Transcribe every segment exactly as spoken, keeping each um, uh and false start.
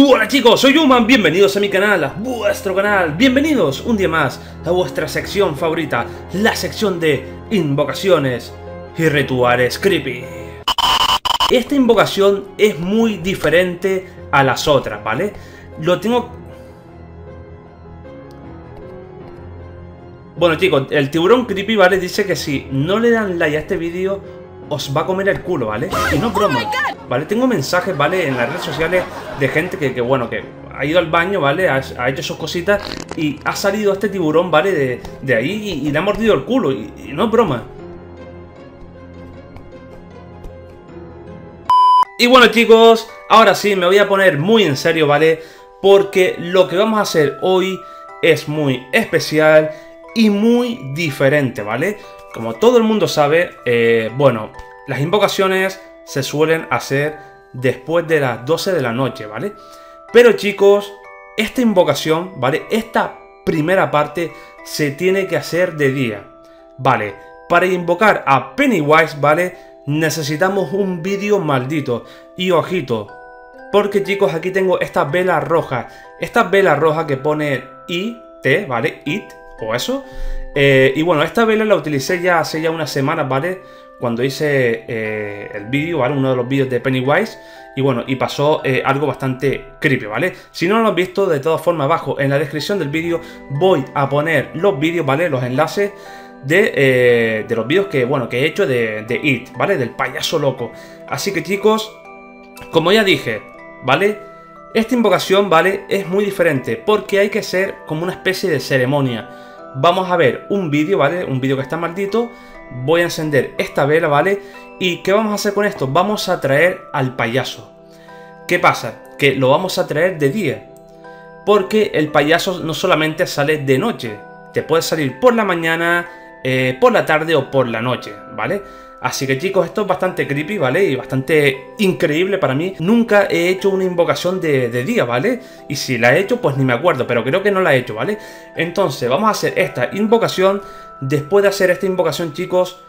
Hola chicos, soy Youman, bienvenidos a mi canal, a vuestro canal, bienvenidos un día más a vuestra sección favorita, la sección de invocaciones y rituales creepy. Esta invocación es muy diferente a las otras, ¿vale? Lo tengo... Bueno chicos, el tiburón creepy, ¿vale? Dice que si no le dan like a este vídeo, os va a comer el culo, ¿vale? Y no es broma, ¿vale? Tengo mensajes, ¿vale? En las redes sociales de gente que, que bueno, que ha ido al baño, ¿vale? Ha, ha hecho sus cositas y ha salido este tiburón, ¿vale? De, de ahí y, y le ha mordido el culo. Y, y no es broma. Y bueno, chicos, ahora sí me voy a poner muy en serio, ¿vale? Porque lo que vamos a hacer hoy es muy especial y muy diferente, ¿vale? Como todo el mundo sabe, eh, bueno, las invocaciones se suelen hacer después de las doce de la noche, ¿vale? Pero chicos, esta invocación, ¿vale? Esta primera parte se tiene que hacer de día, ¿vale? Para invocar a Pennywise, ¿vale? Necesitamos un vídeo maldito. Y ojito, porque chicos, aquí tengo esta vela roja. Esta vela roja que pone I T, ¿vale? I T o eso. Eh, y bueno, esta vela la utilicé ya hace ya unas semanas, ¿vale? Cuando hice eh, el vídeo, ¿vale? Uno de los vídeos de Pennywise. Y bueno, y pasó eh, algo bastante creepy, ¿vale? Si no lo has visto, de todas formas, abajo en la descripción del vídeo voy a poner los vídeos, ¿vale? Los enlaces de, eh, de los vídeos que, bueno, que he hecho de, de It, ¿vale? Del payaso loco. Así que chicos, como ya dije, ¿vale? Esta invocación, ¿vale? Es muy diferente porque hay que ser como una especie de ceremonia. Vamos a ver un vídeo, ¿vale? Un vídeo que está maldito. Voy a encender esta vela, ¿vale? ¿Y qué vamos a hacer con esto? Vamos a traer al payaso. ¿Qué pasa? Que lo vamos a traer de día. Porque el payaso no solamente sale de noche. Te puede salir por la mañana, eh, por la tarde o por la noche, ¿vale? Así que chicos, esto es bastante creepy, ¿vale? Y bastante increíble para mí. Nunca he hecho una invocación de, de día, ¿vale? Y si la he hecho, pues ni me acuerdo, pero creo que no la he hecho, ¿vale? Entonces, vamos a hacer esta invocación. Después de hacer esta invocación, chicos,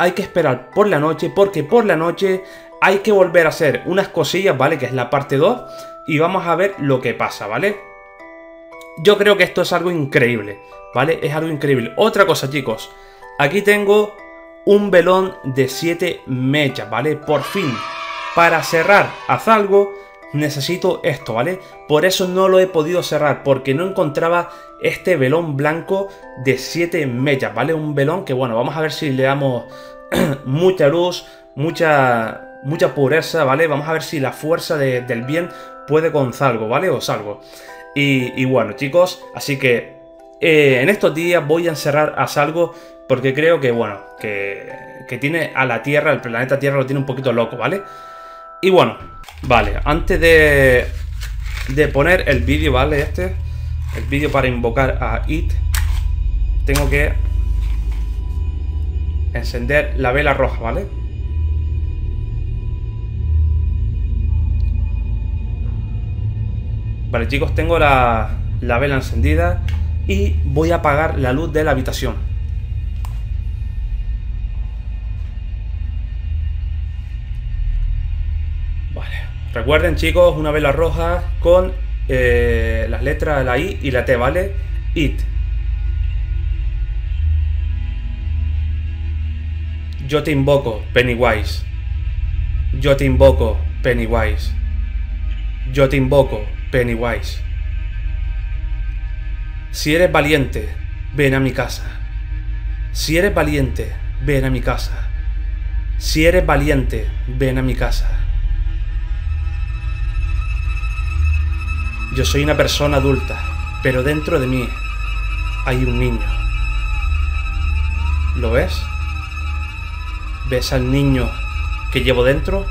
hay que esperar por la noche, porque por la noche hay que volver a hacer unas cosillas, ¿vale? Que es la parte dos. Y vamos a ver lo que pasa, ¿vale? Yo creo que esto es algo increíble, ¿vale? Es algo increíble. Otra cosa, chicos. Aquí tengo... un velón de siete mechas, ¿vale? Por fin, para cerrar a Zalgo necesito esto, ¿vale? Por eso no lo he podido cerrar, porque no encontraba este velón blanco de siete mechas, ¿vale? Un velón que, bueno, vamos a ver si le damos mucha luz, mucha, mucha pureza, ¿vale? Vamos a ver si la fuerza de, del bien puede con Zalgo, ¿vale? O Zalgo. Y, y bueno, chicos, así que eh, en estos días voy a encerrar a Zalgo. Porque creo que, bueno, que, que tiene a la Tierra, el planeta Tierra lo tiene un poquito loco, ¿vale? Y bueno, vale, antes de, de poner el vídeo, ¿vale? Este, el vídeo para invocar a It, tengo que encender la vela roja, ¿vale? Vale, chicos, tengo la, la vela encendida y voy a apagar la luz de la habitación. Recuerden chicos, una vela roja con eh, las letras, la I y la T, ¿vale? It. Yo te invoco, Pennywise. Yo te invoco, Pennywise. Yo te invoco, Pennywise. Si eres valiente, ven a mi casa. Si eres valiente, ven a mi casa. Si eres valiente, ven a mi casa. Yo soy una persona adulta, pero dentro de mí hay un niño. ¿Lo ves? ¿Ves al niño que llevo dentro?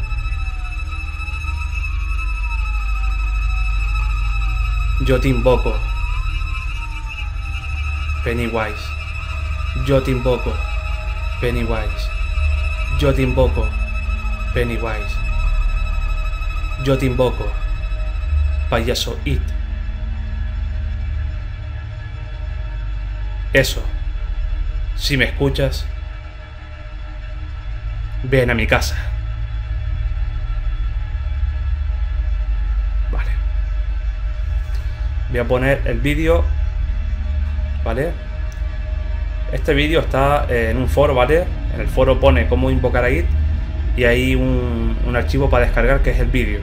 Yo te invoco, Pennywise. Yo te invoco, Pennywise. Yo te invoco, Pennywise. Yo te invoco, payaso It. Eso. Si me escuchas, ven a mi casa. Vale. Voy a poner el vídeo, ¿vale? Este vídeo está en un foro, ¿vale? En el foro pone cómo invocar a I T y hay un, un archivo para descargar que es el vídeo.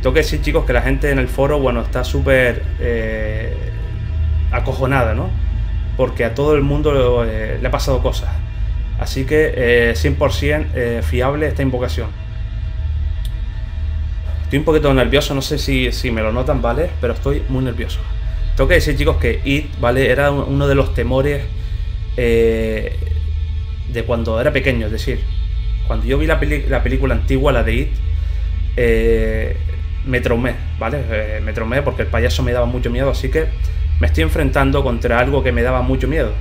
Tengo que decir, chicos, que la gente en el foro, bueno, está súper eh, acojonada, ¿no? Porque a todo el mundo eh, le ha pasado cosas. Así que eh, cien por cien eh, fiable esta invocación. Estoy un poquito nervioso, no sé si, si me lo notan, ¿vale? Pero estoy muy nervioso. Tengo que decir, chicos, que I T, ¿vale? Era uno de los temores eh, de cuando era pequeño. Es decir, cuando yo vi la, peli la película antigua, la de I T, eh, me traumé, ¿vale? Eh, me traumé porque el payaso me daba mucho miedo, así que me estoy enfrentando contra algo que me daba mucho miedo.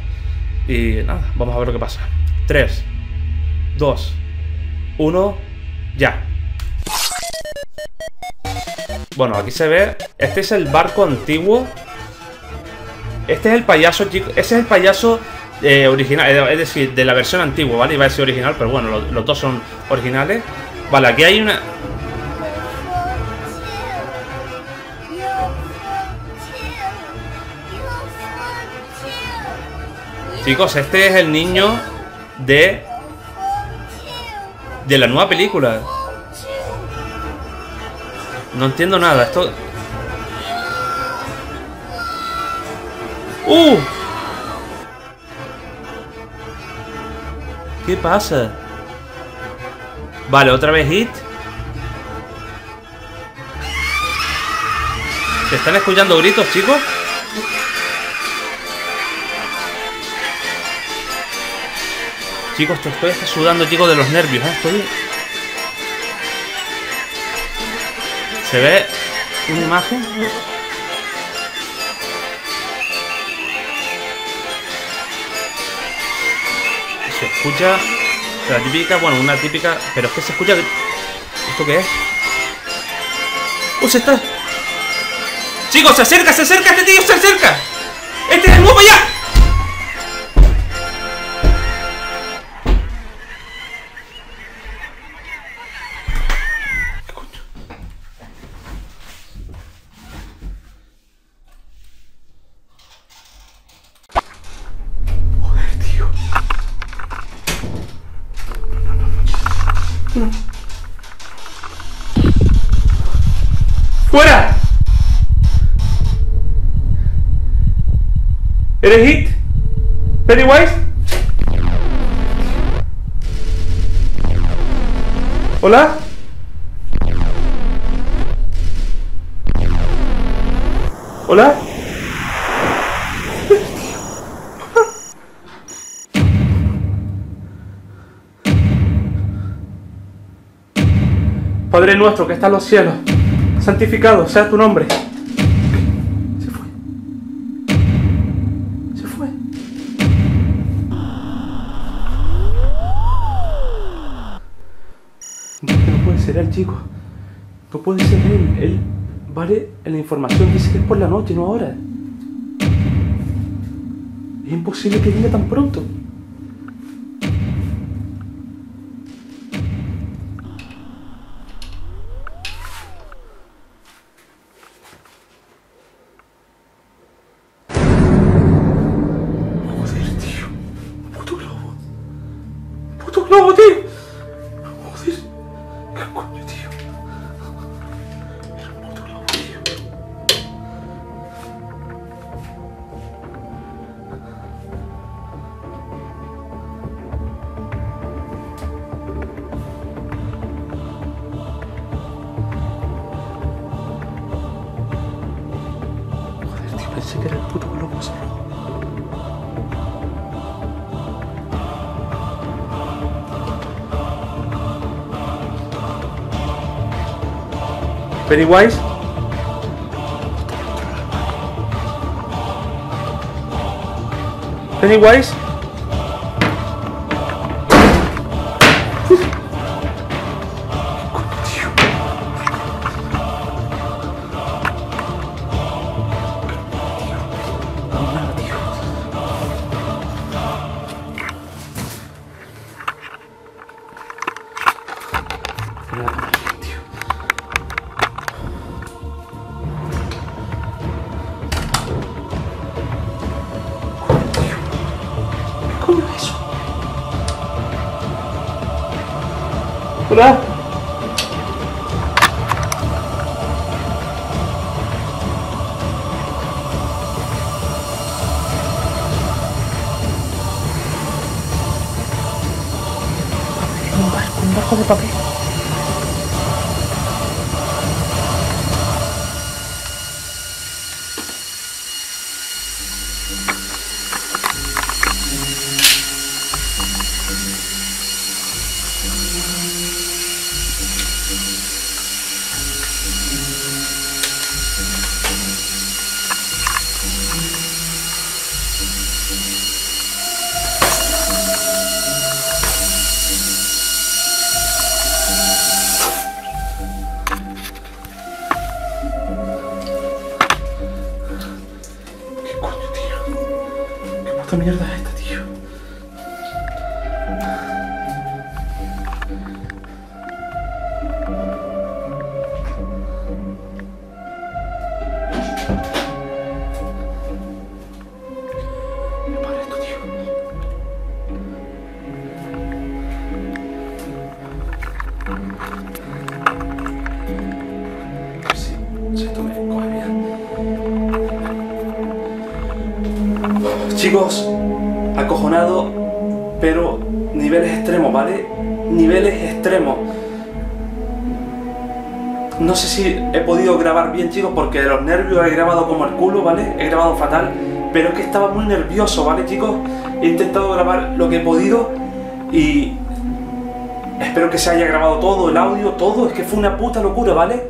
Y nada, vamos a ver lo que pasa. tres, dos, uno, ya. Bueno, aquí se ve. Este es el barco antiguo. Este es el payaso, chicos. Ese es el payaso eh, original, es decir, de la versión antigua, ¿vale? Iba a decir original, pero bueno, los, los dos son originales. Vale, aquí hay una... Chicos, este es el niño de... de la nueva película. No entiendo nada, esto... ¡Uh! ¿Qué pasa? Vale, otra vez hit. ¿Se están escuchando gritos, chicos? Chicos, estoy hasta sudando, chicos, de los nervios, ¿eh? Estoy... ¿Se ve una imagen? Se escucha la típica, bueno, una típica... Pero es que se escucha... ¿Esto qué es? ¡Uh, se está! ¡Chicos, se acerca, se acerca! ¡Este tío se acerca! ¡Este es el nuevo ya! ¡Fuera! ¿Eres Hit? ¿Pennywise? ¿Hola? ¿Hola? Padre nuestro que estás en los cielos, santificado sea tu nombre. Se fue. Se fue. No puede ser él, chicos. No puede ser él. Él, vale, en la información dice que es por la noche, no ahora. Es imposible que venga tan pronto. ¡No, tío! ¡Joder! ¡Qué coño, tío! ¡Era un puto lobo, tío! Joder, tío, pensé que era el puto lobo, ¿sabes? Pennywise. Pennywise. Hola. Un barco, un barco de papel. ¿Qué mierda es esta, tío? Me para esto, tío. Sí, sí, esto me coge bien. Chicos, acojonado, pero niveles extremos, ¿vale? Niveles extremos. No sé si he podido grabar bien, chicos, porque de los nervios he grabado como el culo, ¿vale? He grabado fatal, pero es que estaba muy nervioso, ¿vale, chicos? He intentado grabar lo que he podido y espero que se haya grabado todo, el audio, todo. Es que fue una puta locura, ¿vale?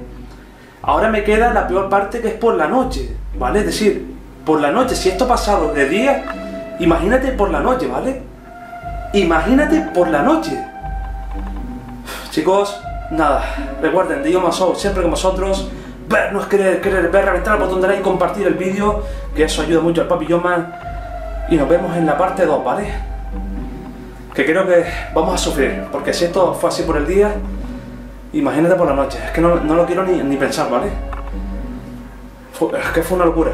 Ahora me queda la peor parte, que es por la noche, ¿vale? Es decir, por la noche, si esto ha pasado de día, imagínate por la noche, ¿vale? Imagínate por la noche. Chicos, nada, recuerden, The Youman Show, siempre con vosotros. Ver, no es querer, querer ver, reventar el botón de like, compartir el vídeo, que eso ayuda mucho al papi Youman. Y nos vemos en la parte dos, ¿vale? Que creo que vamos a sufrir, porque si esto fue así por el día, imagínate por la noche. Es que no, no lo quiero ni, ni pensar, ¿vale? Fue, es que fue una locura.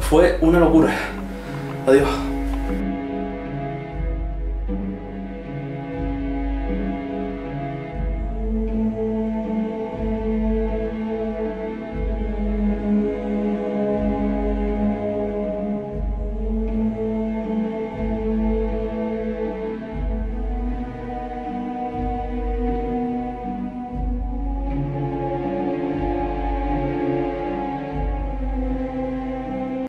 Fue una locura. Adiós.